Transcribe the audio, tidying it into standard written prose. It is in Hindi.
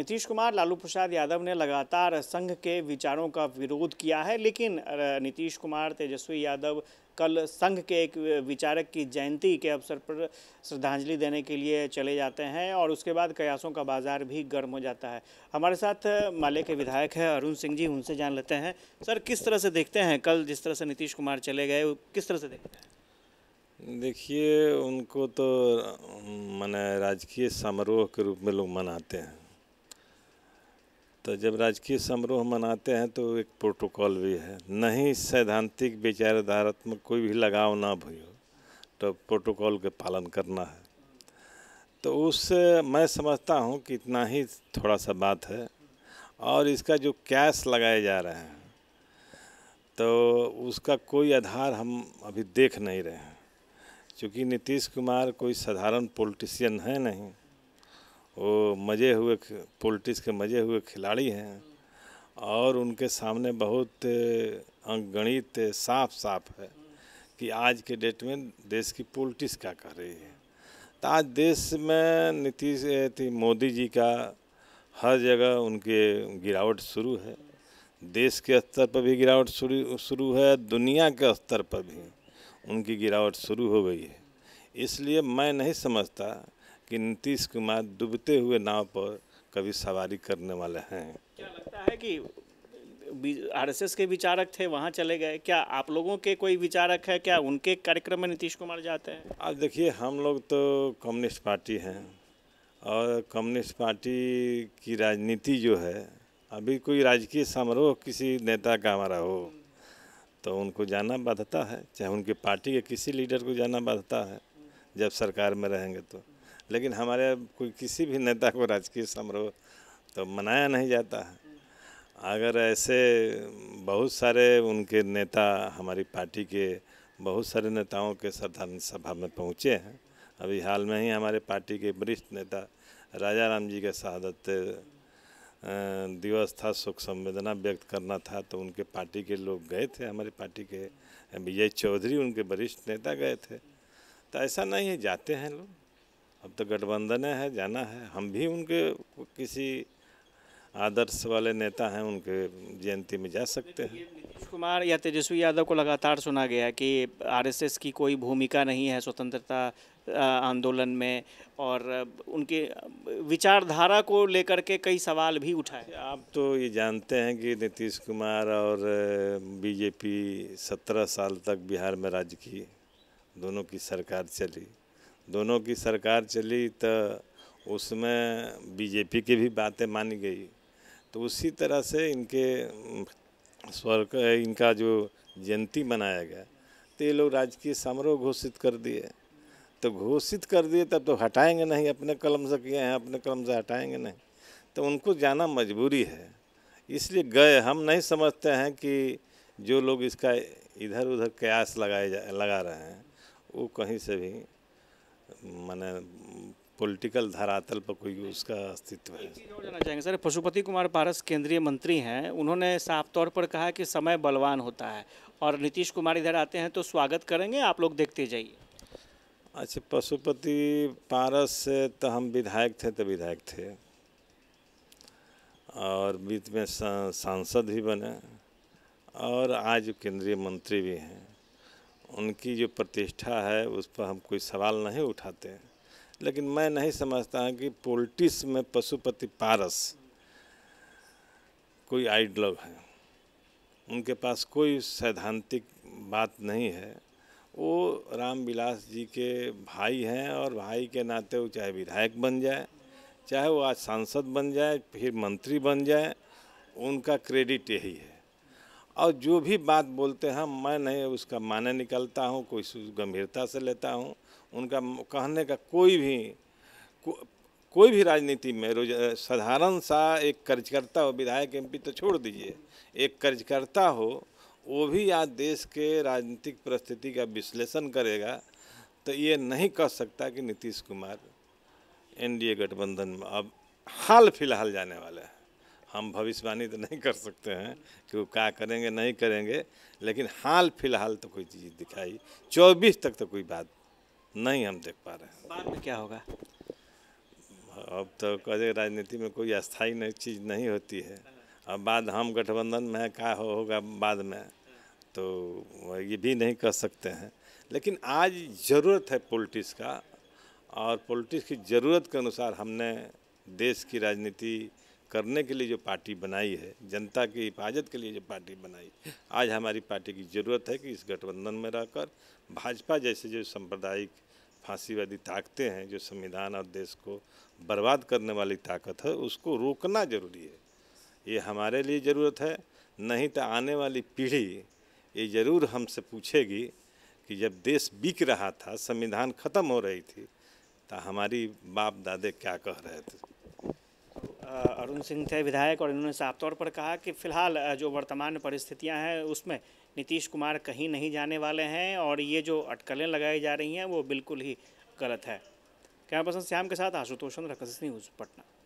नीतीश कुमार लालू प्रसाद यादव ने लगातार संघ के विचारों का विरोध किया है, लेकिन नीतीश कुमार तेजस्वी यादव कल संघ के एक विचारक की जयंती के अवसर पर श्रद्धांजलि देने के लिए चले जाते हैं और उसके बाद कयासों का बाजार भी गर्म हो जाता है। हमारे साथ माले के विधायक हैं अरुण सिंह जी, उनसे जान लेते हैं। सर, किस तरह से देखते हैं कल जिस तरह से नीतीश कुमार चले गए, किस तरह से देखते हैं? देखिए, उनको तो माने राजकीय समारोह के रूप में लोग मनाते हैं, तो जब राजकीय समारोह मनाते हैं तो एक प्रोटोकॉल भी है, नहीं सैद्धांतिक विचारधारात्मक कोई भी लगाव ना भी हो तो प्रोटोकॉल का पालन करना है। तो उससे मैं समझता हूं कि इतना ही थोड़ा सा बात है। और इसका जो कैश लगाए जा रहे हैं तो उसका कोई आधार हम अभी देख नहीं रहे हैं, क्योंकि नीतीश कुमार कोई साधारण पॉलिटिशियन है नहीं, वो मजे हुए पॉलिटिक्स के मजे हुए खिलाड़ी हैं और उनके सामने बहुत अंकगणित साफ साफ है कि आज के डेट में देश की पॉलिटिक्स क्या कर रही है। तो आज देश में मोदी जी का हर जगह उनके गिरावट शुरू है, देश के स्तर पर भी गिरावट शुरू है, दुनिया के स्तर पर भी उनकी गिरावट शुरू हो गई है। इसलिए मैं नहीं समझता कि नीतीश कुमार डूबते हुए नाव पर कभी सवारी करने वाले हैं। क्या लगता है कि आरएसएस के विचारक थे वहाँ चले गए, क्या आप लोगों के कोई विचारक है, क्या उनके कार्यक्रम में नीतीश कुमार जाते हैं? अब देखिए, हम लोग तो कम्युनिस्ट पार्टी हैं और कम्युनिस्ट पार्टी की राजनीति जो है, अभी कोई राजकीय समारोह किसी नेता का हमारा हो तो उनको जाना बाध्यता है, चाहे उनके पार्टी के किसी लीडर को जाना बाध्यता है जब सरकार में रहेंगे तो। लेकिन हमारे कोई किसी भी नेता को राजकीय समारोह तो मनाया नहीं जाता है। अगर ऐसे बहुत सारे उनके नेता, हमारी पार्टी के बहुत सारे नेताओं के श्रद्धांजलि सभा में पहुँचे हैं। अभी हाल में ही हमारे पार्टी के वरिष्ठ नेता राजा राम जी का शहादत दिवस था, शोक संवेदना व्यक्त करना था, तो उनके पार्टी के लोग गए थे, हमारी पार्टी के विजय चौधरी उनके वरिष्ठ नेता गए थे। तो ऐसा नहीं है, जाते हैं लोग, अब तो गठबंधन है, जाना है। हम भी उनके किसी आदर्श वाले नेता हैं, उनके जयंती में जा सकते हैं। नीतीश कुमार या तेजस्वी यादव को लगातार सुना गया कि आरएसएस की कोई भूमिका नहीं है स्वतंत्रता आंदोलन में, और उनके विचारधारा को लेकर के कई सवाल भी उठाए। आप तो ये जानते हैं कि नीतीश कुमार और बीजेपी 17 साल तक बिहार में राज्य की दोनों की सरकार चली तो उसमें बीजेपी की भी बातें मानी गई। तो उसी तरह से इनके स्वर्ग इनका जो जयंती मनाया गया तो ये लोग राजकीय समारोह घोषित कर दिए। तो घोषित कर दिए तब तो हटाएंगे नहीं, अपने कलम से किए हैं, अपने कलम से हटाएंगे नहीं, तो उनको जाना मजबूरी है, इसलिए गए। हम नहीं समझते हैं कि जो लोग इसका इधर उधर कयास लगा रहे हैं वो कहीं से भी माने पॉलिटिकल धरातल पर कोई उसका अस्तित्व है। जाना चाहेंगे सर, पशुपति कुमार पारस केंद्रीय मंत्री हैं, उन्होंने साफ तौर पर कहा कि समय बलवान होता है और नीतीश कुमार इधर आते हैं तो स्वागत करेंगे, आप लोग देखते जाइए। अच्छा, पशुपति पारस से तो हम विधायक थे तो विधायक थे और बीच में सांसद भी बने और आज केंद्रीय मंत्री भी हैं। उनकी जो प्रतिष्ठा है उस पर हम कोई सवाल नहीं उठाते हैं, लेकिन मैं नहीं समझता हूं कि पॉलिटिक्स में पशुपति पारस कोई आइडल है। उनके पास कोई सैद्धांतिक बात नहीं है। वो रामविलास जी के भाई हैं और भाई के नाते वो चाहे विधायक बन जाए, चाहे वो आज सांसद बन जाए, फिर मंत्री बन जाए, उनका क्रेडिट यही है। और जो भी बात बोलते हैं मैं नहीं उसका माने निकलता हूँ, कोई गंभीरता से लेता हूँ। उनका कहने का कोई भी राजनीति में रोज साधारण सा एक कार्यकर्ता हो, विधायक MP तो छोड़ दीजिए, एक कार्यकर्ता हो वो भी आज देश के राजनीतिक परिस्थिति का विश्लेषण करेगा तो ये नहीं कह सकता कि नीतीश कुमार NDA गठबंधन में अब हाल फिलहाल जाने वाला है। हम भविष्यवाणी तो नहीं कर सकते हैं कि वो क्या करेंगे नहीं करेंगे, लेकिन हाल फिलहाल तो कोई चीज़ दिखाई 24 तक तो कोई बात नहीं हम देख पा रहे हैं। बाद में क्या होगा अब तो कदे राजनीति में कोई अस्थायी नई चीज़ नहीं होती है। अब बाद हम गठबंधन में है, क्या होगा बाद में तो ये भी नहीं कह सकते हैं। लेकिन आज ज़रूरत है पॉलिटिक्स का, और पॉलिटिक्स की ज़रूरत के अनुसार हमने देश की राजनीति करने के लिए जो पार्टी बनाई है, जनता की हिफाजत के लिए जो पार्टी बनाई, आज हमारी पार्टी की ज़रूरत है कि इस गठबंधन में रहकर भाजपा जैसे जो सांप्रदायिक फांसीवादी ताकतें हैं, जो संविधान और देश को बर्बाद करने वाली ताकत है, उसको रोकना ज़रूरी है। ये हमारे लिए ज़रूरत है, नहीं तो आने वाली पीढ़ी ये ज़रूर हमसे पूछेगी कि जब देश बिक रहा था, संविधान ख़त्म हो रही थी, तो हमारी बाप दादे क्या कह रहे थे। अरुण सिंह थे विधायक और इन्होंने साफ तौर पर कहा कि फ़िलहाल जो वर्तमान परिस्थितियां हैं उसमें नीतीश कुमार कहीं नहीं जाने वाले हैं और ये जो अटकलें लगाई जा रही हैं वो बिल्कुल ही गलत है। कैमरा पर्सन श्याम के साथ आशुतोष तोषण, न्यूज़, पटना।